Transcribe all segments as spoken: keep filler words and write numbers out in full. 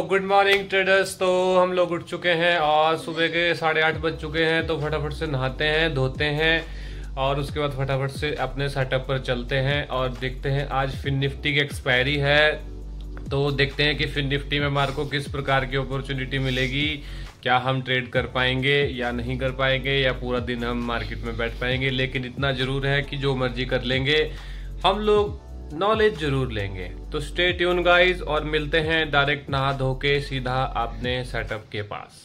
Good morning traders. तो हम लोग उठ चुके हैं और सुबह के साढ़े आठ बज चुके हैं। तो फटाफट से नहाते हैं, धोते हैं और उसके बाद फटाफट से अपने सेटअप पर चलते हैं और देखते हैं आज फिनिफ्टी की एक्सपायरी है। तो देखते हैं कि फिनिफ्टी में हमारे को किस प्रकार की अपॉर्चुनिटी मिलेगी, क्या हम ट्रेड कर पाएंगे या नहीं कर पाएंगे, या पूरा दिन हम मार्केट में बैठ पाएंगे। लेकिन इतना ज़रूर है कि जो मर्जी कर लेंगे, हम लोग नॉलेज जरूर लेंगे। तो स्टे ट्यून गाइज और मिलते हैं डायरेक्ट नहा धो के सीधा आपने सेटअप के पास।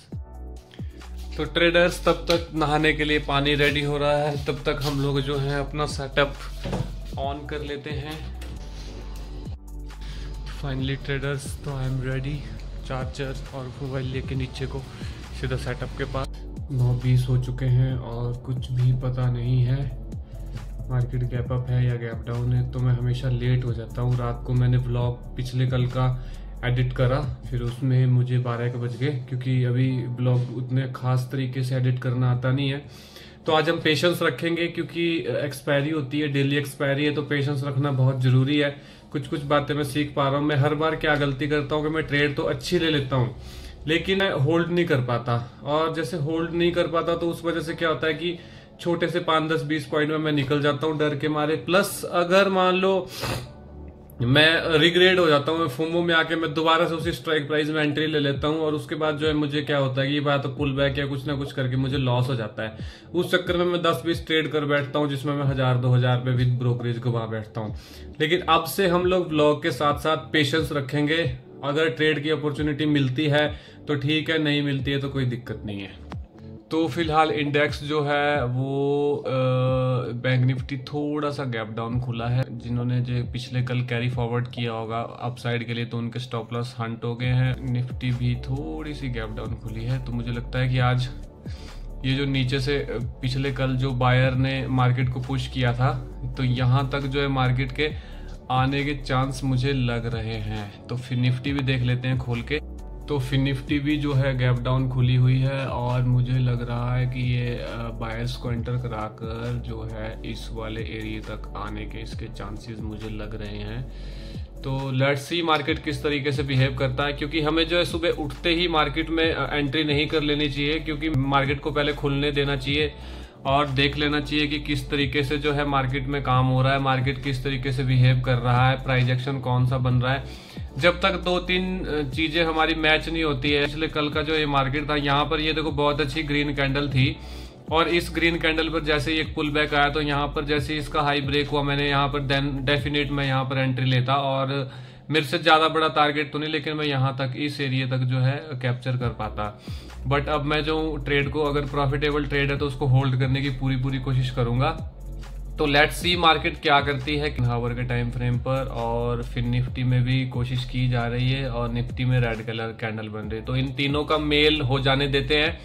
तो ट्रेडर्स तब तक नहाने के लिए पानी रेडी हो रहा है, तब तक हम लोग जो है अपना सेटअप ऑन कर लेते हैं। फाइनली ट्रेडर्स तो आई एम रेडी, चार्जर और मोबाइल लेके नीचे को सीधा सेटअप के पास। नौ बीस हो चुके हैं और कुछ भी पता नहीं है मार्केट गैप अप है या गैप डाउन है। तो मैं हमेशा लेट हो जाता हूँ। रात को मैंने व्लॉग पिछले कल का एडिट करा, फिर उसमें मुझे बारह के बज गए, क्योंकि अभी व्लॉग उतने खास तरीके से एडिट करना आता नहीं है। तो आज हम पेशेंस रखेंगे क्योंकि एक्सपायरी होती है, डेली एक्सपायरी है, तो पेशेंस रखना बहुत ज़रूरी है। कुछ कुछ बातें मैं सीख पा रहा हूँ। मैं हर बार क्या गलती करता हूँ कि मैं ट्रेड तो अच्छी ले लेता हूँ लेकिन होल्ड नहीं कर पाता, और जैसे होल्ड नहीं कर पाता तो उस वजह से क्या होता है कि छोटे से पाँच दस बीस पॉइंट में मैं निकल जाता हूँ डर के मारे। प्लस अगर मान लो मैं रिग्रेड हो जाता हूँ, मैं फोमो में आके मैं दोबारा से उसी स्ट्राइक प्राइस में एंट्री ले लेता हूँ, और उसके बाद जो है मुझे क्या होता है कि ये बात पुल बैक या कुछ ना कुछ करके मुझे लॉस हो जाता है। उस चक्कर में मैं दस बीस ट्रेड कर बैठता हूँ जिसमें मैं हजार दो हजार में विद ब्रोकरेज को वहां बैठता हूँ। लेकिन अब से हम लोग ब्लॉग के साथ साथ पेशेंस रखेंगे। अगर ट्रेड की अपॉर्चुनिटी मिलती है तो ठीक है, नहीं मिलती है तो कोई दिक्कत नहीं है। तो फिलहाल इंडेक्स जो है वो बैंक निफ्टी थोड़ा सा गैप डाउन खुला है। जिन्होंने जो पिछले कल कैरी फॉरवर्ड किया होगा अपसाइड के लिए तो उनके स्टॉप लॉस हंट हो गए हैं। निफ्टी भी थोड़ी सी गैप डाउन खुली है। तो मुझे लगता है कि आज ये जो नीचे से पिछले कल जो बायर ने मार्केट को पुश किया था, तो यहाँ तक जो है मार्केट के आने के चांस मुझे लग रहे हैं। तो फिर निफ्टी भी देख लेते हैं खोल के। तो फिनिफ्टी भी जो है गैप डाउन खुली हुई है और मुझे लग रहा है कि ये बायर्स को एंटर कराकर जो है इस वाले एरिया तक आने के इसके चांसेस मुझे लग रहे हैं। तो लेट्स सी मार्केट किस तरीके से बिहेव करता है, क्योंकि हमें जो है सुबह उठते ही मार्केट में एंट्री नहीं कर लेनी चाहिए, क्योंकि मार्केट को पहले खुलने देना चाहिए और देख लेना चाहिए कि किस तरीके से जो है मार्केट में काम हो रहा है, मार्केट किस तरीके से बिहेव कर रहा है, प्राइस एक्शन कौन सा बन रहा है। जब तक दो तीन चीज़ें हमारी मैच नहीं होती है, इसलिए कल का जो ये मार्केट था यहाँ पर ये देखो बहुत अच्छी ग्रीन कैंडल थी, और इस ग्रीन कैंडल पर जैसे ही एक पुल बैक आया तो यहाँ पर जैसे ही इसका हाई ब्रेक हुआ मैंने यहाँ पर देन डेफिनेट मैं यहाँ पर एंट्री लेता, और मेरे से ज़्यादा बड़ा टारगेट तो नहीं लेकिन मैं यहाँ तक इस एरिया तक जो है कैप्चर कर पाता। बट अब मैं जो ट्रेड को, अगर प्रॉफिटेबल ट्रेड है तो उसको होल्ड करने की पूरी पूरी कोशिश करूँगा। तो लेट्स सी मार्केट क्या करती है आवर के टाइम फ्रेम पर। और फिर निफ्टी में भी कोशिश की जा रही है और निफ्टी में रेड कलर कैंडल बन रही है। तो इन तीनों का मेल हो जाने देते हैं,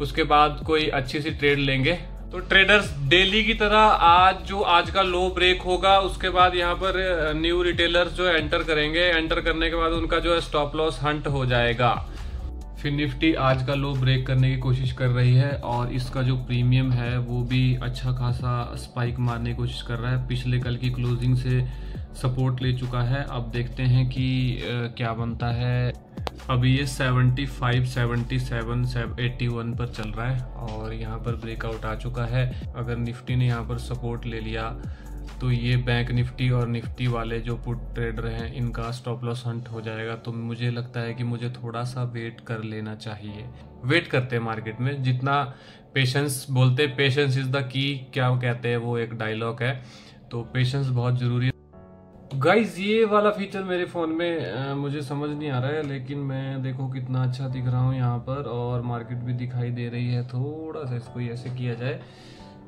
उसके बाद कोई अच्छी सी ट्रेड लेंगे। तो ट्रेडर्स डेली की तरह आज जो आज का लो ब्रेक होगा उसके बाद यहाँ पर न्यू रिटेलर्स जो एंटर करेंगे, एंटर करने के बाद उनका जो है स्टॉप लॉस हंट हो जाएगा। फिर निफ्टी आज का लो ब्रेक करने की कोशिश कर रही है और इसका जो प्रीमियम है वो भी अच्छा खासा स्पाइक मारने की कोशिश कर रहा है। पिछले कल की क्लोजिंग से सपोर्ट ले चुका है। अब देखते हैं कि क्या बनता है। अभी ये seventy five, seventy seven, eighty one पर चल रहा है और यहाँ पर ब्रेकआउट आ चुका है। अगर निफ्टी ने यहाँ पर सपोर्ट ले लिया तो ये बैंक निफ्टी और निफ्टी वाले जो पुट ट्रेडर हैं इनका स्टॉप लॉस हंट हो जाएगा। तो मुझे लगता है कि मुझे थोड़ा सा वेट कर लेना चाहिए। वेट करते हैं मार्केट में, जितना पेशेंस बोलते, पेशेंस इज़ द की, क्या कहते हैं वो एक डायलॉग है। तो पेशेंस बहुत ज़रूरी है गाइज। ये वाला फीचर मेरे फ़ोन में आ, मुझे समझ नहीं आ रहा है, लेकिन मैं देखो कितना अच्छा दिख रहा हूँ यहाँ पर और मार्केट भी दिखाई दे रही है। थोड़ा सा इसको ऐसे किया जाए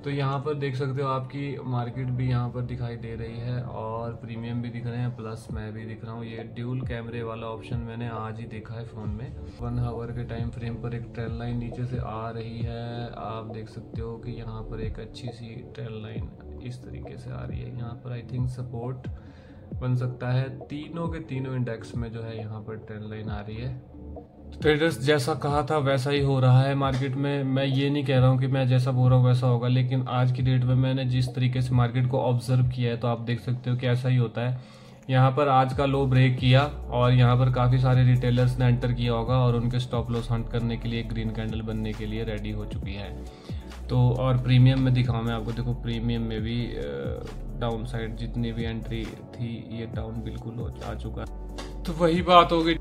तो यहाँ पर देख सकते हो आपकी मार्केट भी यहाँ पर दिखाई दे रही है और प्रीमियम भी दिख रहे हैं, प्लस मैं भी दिख रहा हूँ। ये ड्यूल कैमरे वाला ऑप्शन मैंने आज ही देखा है फ़ोन में। वन आवर के टाइम फ्रेम पर एक ट्रेंड लाइन नीचे से आ रही है। आप देख सकते हो कि यहाँ पर एक अच्छी सी ट्रेंड लाइन इस तरीके से आ रही है। यहाँ पर आई थिंक सपोर्ट बन सकता है। तीनों के तीनों इंडेक्स में जो है यहाँ पर ट्रेंड लाइन आ रही है। ट्रेडर्स जैसा कहा था वैसा ही हो रहा है मार्केट में। मैं ये नहीं कह रहा हूँ कि मैं जैसा बोल रहा हूँ वैसा होगा, लेकिन आज की डेट में मैंने जिस तरीके से मार्केट को ऑब्जर्व किया है तो आप देख सकते हो कि ऐसा ही होता है। यहाँ पर आज का लो ब्रेक किया और यहाँ पर काफ़ी सारे रिटेलर्स ने एंटर किया होगा और उनके स्टॉप लॉस हंट करने के लिए ग्रीन कैंडल बनने के लिए रेडी हो चुकी है। तो और प्रीमियम में दिखाऊँ मैं आपको, देखो प्रीमियम में भी डाउन साइड जितनी भी एंट्री थी ये डाउन बिल्कुल हो आ चुका। तो वही बात होगी,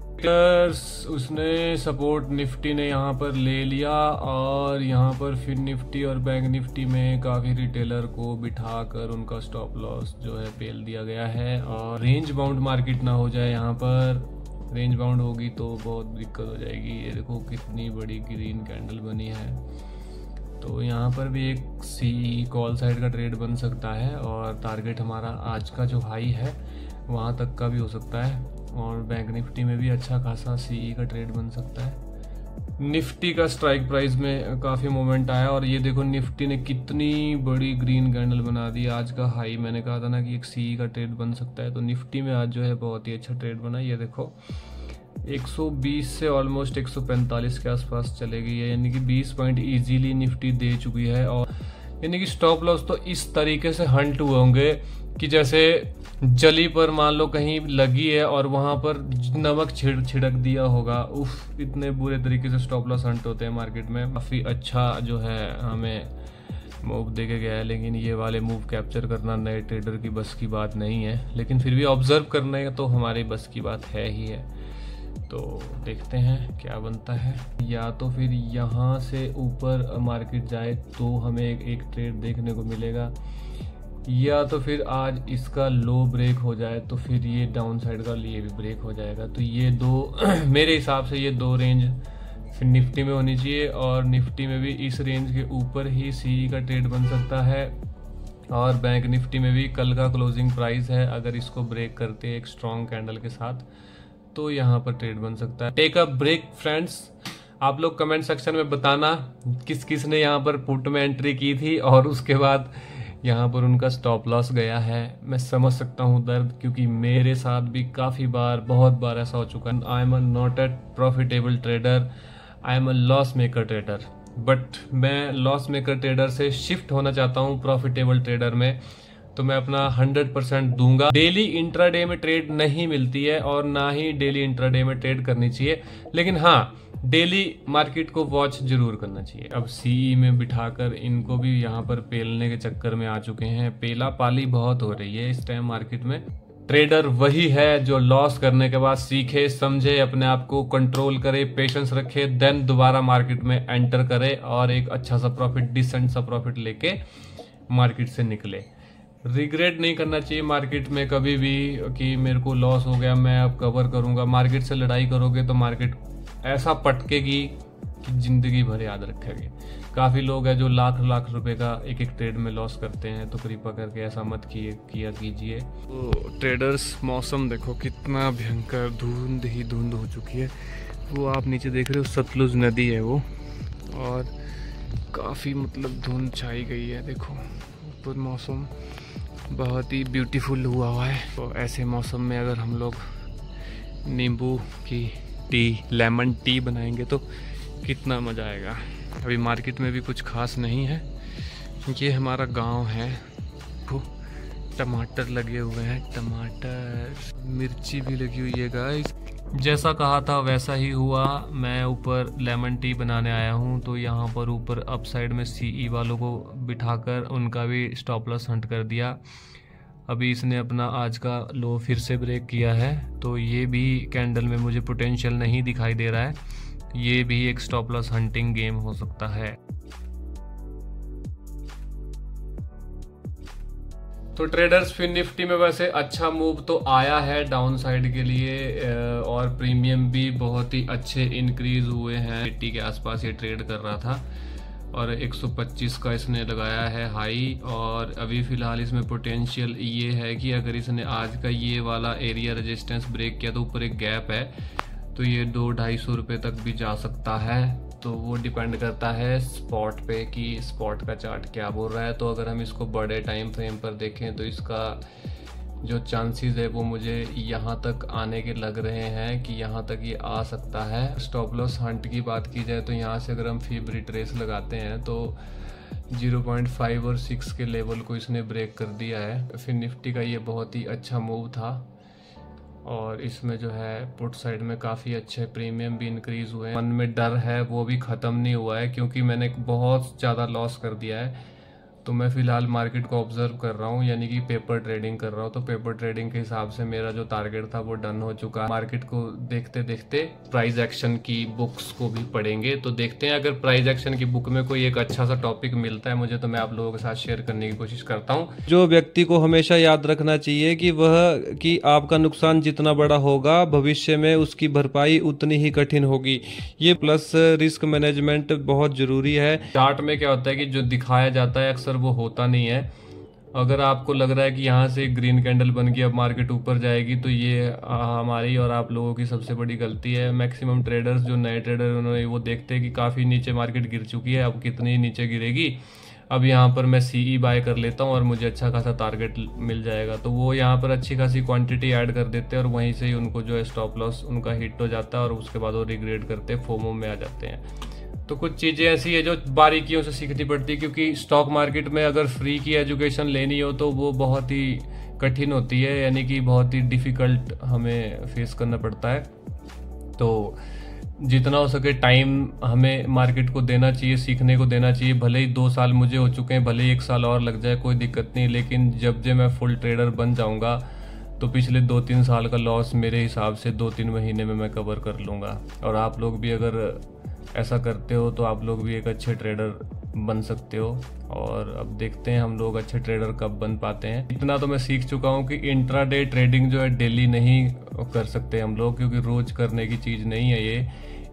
उसने सपोर्ट निफ्टी ने यहाँ पर ले लिया और यहाँ पर फिर निफ्टी और बैंक निफ्टी में काफ़ी रिटेलर को बिठा कर उनका स्टॉप लॉस जो है पेल दिया गया है। और रेंज बाउंड मार्केट ना हो जाए, यहाँ पर रेंज बाउंड होगी तो बहुत दिक्कत हो जाएगी। ये देखो कितनी बड़ी ग्रीन कैंडल बनी है, तो यहाँ पर भी एक सी कॉल साइड का ट्रेड बन सकता है और टारगेट हमारा आज का जो हाई है वहाँ तक का भी हो सकता है। और बैंक निफ्टी में भी अच्छा खासा सीई का ट्रेड बन सकता है। निफ्टी का स्ट्राइक प्राइस में काफ़ी मोमेंट आया और ये देखो निफ्टी ने कितनी बड़ी ग्रीन कैंडल बना दी। आज का हाई मैंने कहा था ना कि एक सीई का ट्रेड बन सकता है, तो निफ्टी में आज जो है बहुत ही अच्छा ट्रेड बना। ये देखो एक सौ बीस से ऑलमोस्ट एक सौ पैंतालीस के आसपास चले गई है, यानी कि बीस पॉइंट ईजीली निफ्टी दे चुकी है। और यानी कि स्टॉप लॉस तो इस तरीके से हंट हुए होंगे कि जैसे जली पर मान लो कहीं लगी है और वहाँ पर नमक छिड़ छिड़क दिया होगा। उफ, इतने बुरे तरीके से स्टॉप लॉस हंट होते हैं मार्केट में। काफ़ी अच्छा जो है हमें मूव देके गया है, लेकिन ये वाले मूव कैप्चर करना नए ट्रेडर की बस की बात नहीं है, लेकिन फिर भी ऑब्जर्व करना है तो हमारी बस की बात है ही है। तो देखते हैं क्या बनता है, या तो फिर यहाँ से ऊपर मार्केट जाए तो हमें एक, एक ट्रेड देखने को मिलेगा, या तो फिर आज इसका लो ब्रेक हो जाए तो फिर ये डाउन साइड का ये भी ब्रेक हो जाएगा। तो ये दो मेरे हिसाब से ये दो रेंज फिर निफ्टी में होनी चाहिए और निफ्टी में भी इस रेंज के ऊपर ही सीई का ट्रेड बन सकता है। और बैंक निफ्टी में भी कल का क्लोजिंग प्राइस है, अगर इसको ब्रेक करते एक स्ट्रॉन्ग कैंडल के साथ तो यहाँ पर ट्रेड बन सकता है। टेक अ ब्रेक फ्रेंड्स, आप लोग कमेंट सेक्शन में बताना किस किस ने यहाँ पर पुट में एंट्री की थी और उसके बाद यहाँ पर उनका स्टॉप लॉस गया है। मैं समझ सकता हूँ दर्द, क्योंकि मेरे साथ भी काफ़ी बार बहुत बार ऐसा हो चुका है। I am a not a profitable trader, I am a loss maker trader, but मैं लॉस मेकर ट्रेडर से शिफ्ट होना चाहता हूँ प्रॉफिटेबल ट्रेडर में। तो मैं अपना हंड्रेड परसेंट दूंगा। डेली इंट्राडे में ट्रेड नहीं मिलती है और ना ही डेली इंट्राडे में ट्रेड करनी चाहिए, लेकिन हाँ डेली मार्केट को वॉच जरूर करना चाहिए। अब सीई में बिठाकर इनको भी यहाँ पर पेलने के चक्कर में आ चुके हैं। पेला पाली बहुत हो रही है इस टाइम मार्केट में। ट्रेडर वही है जो लॉस करने के बाद सीखे, समझे, अपने आप को कंट्रोल करे, पेशेंस रखे, देन दोबारा मार्केट में एंटर करे और एक अच्छा सा प्रॉफिट, डिसेंट सा प्रॉफिट लेके मार्केट से निकले। रिग्रेट नहीं करना चाहिए मार्केट में कभी भी कि मेरे को लॉस हो गया, मैं अब कवर करूंगा। मार्केट से लड़ाई करोगे तो मार्केट ऐसा पटकेगी कि जिंदगी भर याद रखेगी। काफ़ी लोग हैं जो लाख लाख रुपए का एक एक ट्रेड में लॉस करते हैं, तो कृपा करके ऐसा मत किए किया कीजिए। तो ट्रेडर्स, मौसम देखो कितना भयंकर धुंध ही धुंध हो चुकी है। वो आप नीचे देख रहे हो सतलुज नदी है वो, और काफ़ी मतलब धुंध छाई गई है। देखो ऊपर मौसम बहुत ही ब्यूटीफुल हुआ हुआ है। तो ऐसे मौसम में अगर हम लोग नींबू की टी, लेमन टी बनाएंगे तो कितना मज़ा आएगा। अभी मार्केट में भी कुछ खास नहीं है। ये हमारा गांव है, वो टमाटर लगे हुए हैं, टमाटर मिर्ची भी लगी हुई है गाइस। जैसा कहा था वैसा ही हुआ। मैं ऊपर लेमन टी बनाने आया हूँ, तो यहाँ पर ऊपर अपसाइड में सीई वालों को बिठाकर उनका भी स्टॉप लॉस हंट कर दिया। अभी इसने अपना आज का लो फिर से ब्रेक किया है, तो ये भी कैंडल में मुझे पोटेंशियल नहीं दिखाई दे रहा है। ये भी एक स्टॉप लॉस हंटिंग गेम हो सकता है। तो ट्रेडर्स, फिर निफ्टी में वैसे अच्छा मूव तो आया है डाउन साइड के लिए और प्रीमियम भी बहुत ही अच्छे इंक्रीज हुए हैं। एट्टी के आसपास ये ट्रेड कर रहा था और एक सौ पच्चीस का इसने लगाया है हाई। और अभी फ़िलहाल इसमें पोटेंशियल ये है कि अगर इसने आज का ये वाला एरिया रेजिस्टेंस ब्रेक किया तो ऊपर एक गैप है, तो ये दो ढाई सौ रुपये तक भी जा सकता है। तो वो डिपेंड करता है स्पॉट पे कि स्पॉट का चार्ट क्या बोल रहा है। तो अगर हम इसको बड़े टाइम फ्रेम पर देखें तो इसका जो चांसेस है वो मुझे यहाँ तक आने के लग रहे हैं कि यहाँ तक ये यह आ सकता है। स्टॉप लॉस हंट की बात की जाए तो यहाँ से अगर हम फिब रिट्रेस लगाते हैं तो ज़ीरो पॉइंट फाइव और सिक्स के लेवल को इसने ब्रेक कर दिया है। फिर निफ्टी का ये बहुत ही अच्छा मूव था। और इसमें जो है पुट साइड में काफ़ी अच्छे प्रीमियम भी इंक्रीज हुए हैं। मन में डर है वो भी ख़त्म नहीं हुआ है क्योंकि मैंने बहुत ज़्यादा लॉस कर दिया है, तो मैं फ़िलहाल मार्केट को ऑब्जर्व कर रहा हूँ, यानी कि पेपर ट्रेडिंग कर रहा हूँ। तो पेपर ट्रेडिंग के हिसाब से मेरा जो टारगेट था वो डन हो चुका है। मार्केट को देखते देखते प्राइस एक्शन की बुक्स को भी पढ़ेंगे, तो देखते हैं अगर प्राइस एक्शन की बुक में कोई एक अच्छा सा टॉपिक मिलता है मुझे, तो मैं आप लोगों के साथ शेयर करने की कोशिश करता हूँ। जो व्यक्ति को हमेशा याद रखना चाहिए कि वह कि आपका नुकसान जितना बड़ा होगा भविष्य में उसकी भरपाई उतनी ही कठिन होगी। ये प्लस रिस्क मैनेजमेंट बहुत जरूरी है। चार्ट में क्या होता है कि जो दिखाया जाता है अक्सर वो होता नहीं है। अगर आपको लग रहा है कि यहाँ से ग्रीन कैंडल बन के अब मार्केट ऊपर जाएगी, तो ये हमारी और आप लोगों की सबसे बड़ी गलती है। मैक्सिमम ट्रेडर्स जो नए ट्रेडर उन्होंने वो देखते हैं कि काफ़ी नीचे मार्केट गिर चुकी है, अब कितनी नीचे गिरेगी, अब यहाँ पर मैं सीई बाय कर लेता हूँ और मुझे अच्छा खासा टारगेट मिल जाएगा, तो वो यहाँ पर अच्छी खासी क्वांटिटी ऐड कर देते हैं और वहीं से ही उनको जो है स्टॉप लॉस उनका हिट हो जाता है और उसके बाद वो रिग्रेट करते फोमो में आ जाते हैं। तो कुछ चीज़ें ऐसी है जो बारीकियों से सीखनी पड़ती है, क्योंकि स्टॉक मार्केट में अगर फ्री की एजुकेशन लेनी हो तो वो बहुत ही कठिन होती है, यानी कि बहुत ही डिफ़िकल्ट हमें फेस करना पड़ता है। तो जितना हो सके टाइम हमें मार्केट को देना चाहिए, सीखने को देना चाहिए। भले ही दो साल मुझे हो चुके हैं, भले ही एक साल और लग जाए, कोई दिक्कत नहीं, लेकिन जब जब मैं फुल ट्रेडर बन जाऊँगा तो पिछले दो तीन साल का लॉस मेरे हिसाब से दो तीन महीने में मैं कवर कर लूँगा। और आप लोग भी अगर ऐसा करते हो तो आप लोग भी एक अच्छे ट्रेडर बन सकते हो। और अब देखते हैं हम लोग अच्छे ट्रेडर कब बन पाते हैं। इतना तो मैं सीख चुका हूं कि इंट्राडे ट्रेडिंग जो है डेली नहीं कर सकते हम लोग, क्योंकि रोज करने की चीज़ नहीं है ये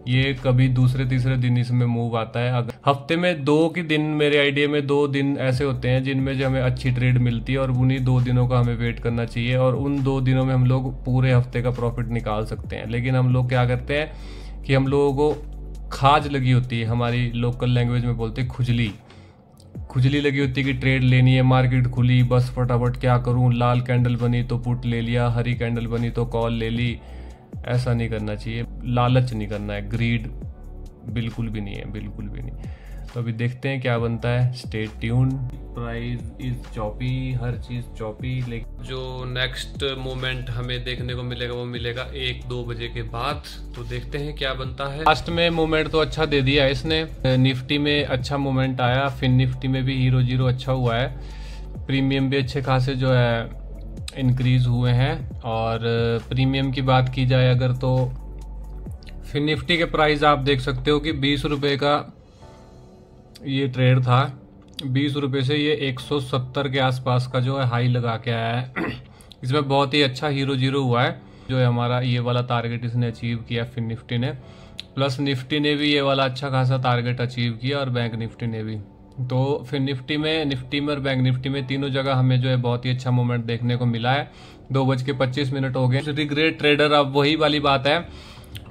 ये कभी दूसरे तीसरे दिन इसमें मूव आता है। अगर हफ्ते में दो के दिन, मेरे आइडिया में दो दिन ऐसे होते हैं जिनमें जो हमें अच्छी ट्रेड मिलती है और उन्हीं दो दिनों का हमें वेट करना चाहिए और उन दो दिनों में हम लोग पूरे हफ्ते का प्रॉफिट निकाल सकते हैं। लेकिन हम लोग क्या करते हैं कि हम लोगों को खाज लगी होती है, हमारी लोकल लैंग्वेज में बोलते हैं खुजली खुजली लगी होती है कि ट्रेड लेनी है, मार्केट खुली, बस फटाफट क्या करूं, लाल कैंडल बनी तो पुट ले लिया, हरी कैंडल बनी तो कॉल ले ली। ऐसा नहीं करना चाहिए, लालच नहीं करना है, ग्रीड बिल्कुल भी नहीं है, बिल्कुल भी नहीं। तो अभी देखते हैं क्या बनता है, stay tune. Price is choppy, हर चीज़ चॉपी, लेकिन जो नेक्स्ट मोमेंट हमें देखने को मिलेगा वो मिलेगा एक दो बजे के बाद। तो देखते हैं क्या बनता है। लास्ट में मोमेंट तो अच्छा दे दिया इसने, निफ्टी में अच्छा मोमेंट आया, फिनिफ्टी में भी हीरो जीरो अच्छा हुआ है, प्रीमियम भी अच्छे खासे जो है इंक्रीज हुए हैं। और प्रीमियम की बात की जाए अगर तो फिनिफ्टी के प्राइस आप देख सकते हो कि बीस रुपये का ये ट्रेड था, बीस रुपये से ये एक सौ सत्तर के आसपास का जो है हाई लगा के आया है। इसमें बहुत ही अच्छा हीरो जीरो हुआ है, जो है हमारा ये वाला टारगेट इसने अचीव किया फिर निफ्टी ने, प्लस निफ्टी ने भी ये वाला अच्छा खासा टारगेट अचीव किया और बैंक निफ्टी ने भी। तो फिर निफ्टी में निफ्टी में और बैंक निफ्टी में तीनों जगह हमें जो है बहुत ही अच्छा मोमेंट देखने को मिला है। दो बज के पच्चीस मिनट हो गए। रिग्रेट ट्रेडर अब वही वाली बात है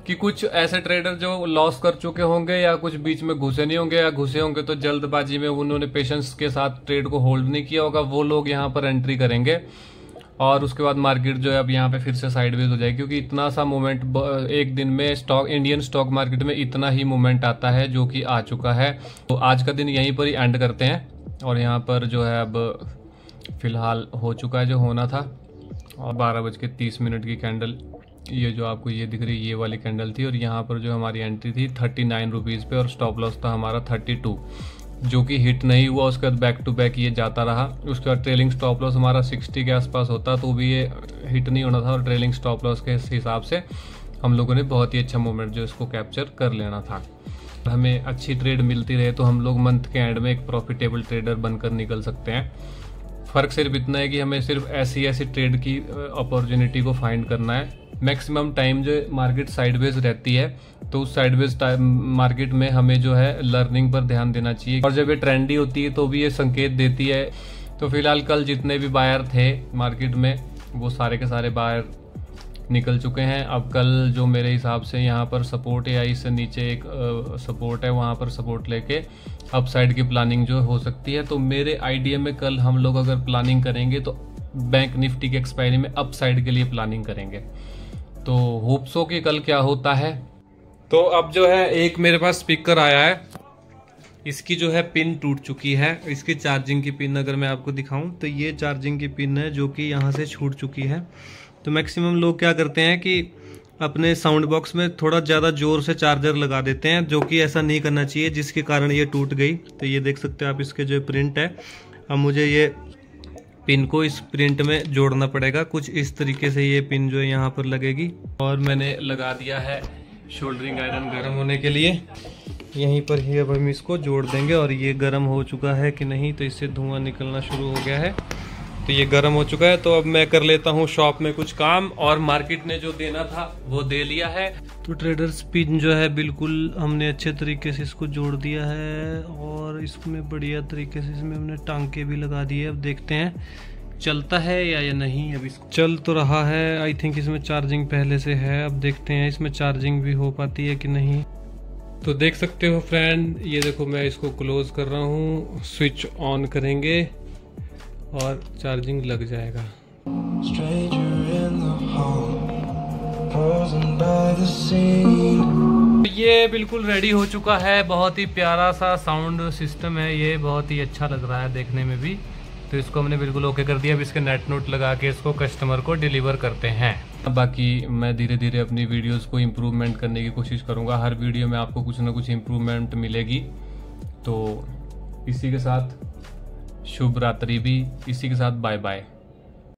कि कुछ ऐसे ट्रेडर जो लॉस कर चुके होंगे या कुछ बीच में घुसे नहीं होंगे या घुसे होंगे तो जल्दबाजी में उन्होंने पेशेंस के साथ ट्रेड को होल्ड नहीं किया होगा, वो लोग यहाँ पर एंट्री करेंगे और उसके बाद मार्केट जो है अब यहाँ पे फिर से साइडवेज हो जाएगी, क्योंकि इतना सा मोमेंट एक दिन में स्टॉक इंडियन स्टॉक मार्केट में इतना ही मोमेंट आता है जो कि आ चुका है। तो आज का दिन यहीं पर ही एंड करते हैं और यहाँ पर जो है अब फिलहाल हो चुका है जो होना था। और बारह बज के तीस मिनट की कैंडल, ये जो आपको ये दिख रही है ये वाली कैंडल थी और यहाँ पर जो हमारी एंट्री थी थर्टी नाइन रुपीज़ पे और स्टॉप लॉस था हमारा थर्टी टू, जो कि हिट नहीं हुआ। उसके बाद बैक टू बैक ये जाता रहा। उसके बाद ट्रेलिंग स्टॉप लॉस हमारा सिक्सटी के आसपास होता तो भी ये हिट नहीं होना था और ट्रेलिंग स्टॉप लॉस के हिसाब से हम लोगों ने बहुत ही अच्छा मोमेंट जो इसको कैप्चर कर लेना था। हमें अच्छी ट्रेड मिलती रहे तो हम लोग मंथ के एंड में एक प्रॉफिटेबल ट्रेडर बनकर निकल सकते हैं। फ़र्क सिर्फ इतना है कि हमें सिर्फ ऐसी ऐसी ट्रेड की अपॉर्चुनिटी को फाइंड करना है। मैक्सिमम टाइम जो मार्केट साइडवेज रहती है तो उस साइडवेज मार्केट में हमें जो है लर्निंग पर ध्यान देना चाहिए और जब ये ट्रेंडी होती है तो भी ये संकेत देती है। तो फिलहाल कल जितने भी बायर थे मार्केट में वो सारे के सारे बायर निकल चुके हैं। अब कल जो मेरे हिसाब से यहाँ पर सपोर्ट या इससे नीचे एक सपोर्ट है, वहाँ पर सपोर्ट लेके अपसाइड की प्लानिंग जो हो सकती है। तो मेरे आइडिया में कल हम लोग अगर प्लानिंग करेंगे तो बैंक निफ्टी के एक्सपायरी में अपसाइड के लिए प्लानिंग करेंगे। तो होप्स हो कि कल क्या होता है। तो अब जो है एक मेरे पास स्पीकर आया है, इसकी जो है पिन टूट चुकी है, इसकी चार्जिंग की पिन अगर मैं आपको दिखाऊं तो ये चार्जिंग की पिन है जो कि यहाँ से छूट चुकी है। तो मैक्सिमम लोग क्या करते हैं कि अपने साउंड बॉक्स में थोड़ा ज़्यादा जोर से चार्जर लगा देते हैं, जो कि ऐसा नहीं करना चाहिए, जिसके कारण ये टूट गई। तो ये देख सकते हैं आप, इसके जो प्रिंट है, अब मुझे ये पिन को इस प्रिंट में जोड़ना पड़ेगा। कुछ इस तरीके से ये पिन जो है यहाँ पर लगेगी। और मैंने लगा दिया है सोल्डरिंग आयरन गर्म होने के लिए। यहीं पर ही अब हम इसको जोड़ देंगे। और ये गर्म हो चुका है कि नहीं, तो इससे धुआं निकलना शुरू हो गया है। तो ये गर्म हो चुका है, तो अब मैं कर लेता हूँ शॉप में कुछ काम। और मार्केट ने जो देना था वो दे लिया है। तो ट्रेडर्स पिन जो है बिल्कुल हमने अच्छे तरीके से इसको जोड़ दिया है, और इसमें बढ़िया तरीके से इसमें हमने टांके भी लगा दिए। अब देखते हैं चलता है या, या नहीं। अब इसको चल तो रहा है, आई थिंक इसमें चार्जिंग पहले से है। अब देखते हैं इसमें चार्जिंग भी हो पाती है कि नहीं। तो देख सकते हो फ्रेंड, ये देखो मैं इसको क्लोज कर रहा हूँ, स्विच ऑन करेंगे और चार्जिंग लग जाएगा। ये बिल्कुल रेडी हो चुका है। बहुत ही प्यारा सा साउंड सिस्टम है ये, बहुत ही अच्छा लग रहा है देखने में भी। तो इसको हमने बिल्कुल ओके कर दिया। अब इसके नेट नोट लगा के इसको कस्टमर को डिलीवर करते हैं। बाकी मैं धीरे धीरे अपनी वीडियोस को इम्प्रूवमेंट करने की कोशिश करूँगा। हर वीडियो में आपको कुछ ना कुछ इम्प्रूवमेंट मिलेगी। तो इसी के साथ शुभ रात्रि भी, इसी के साथ बाय बाय।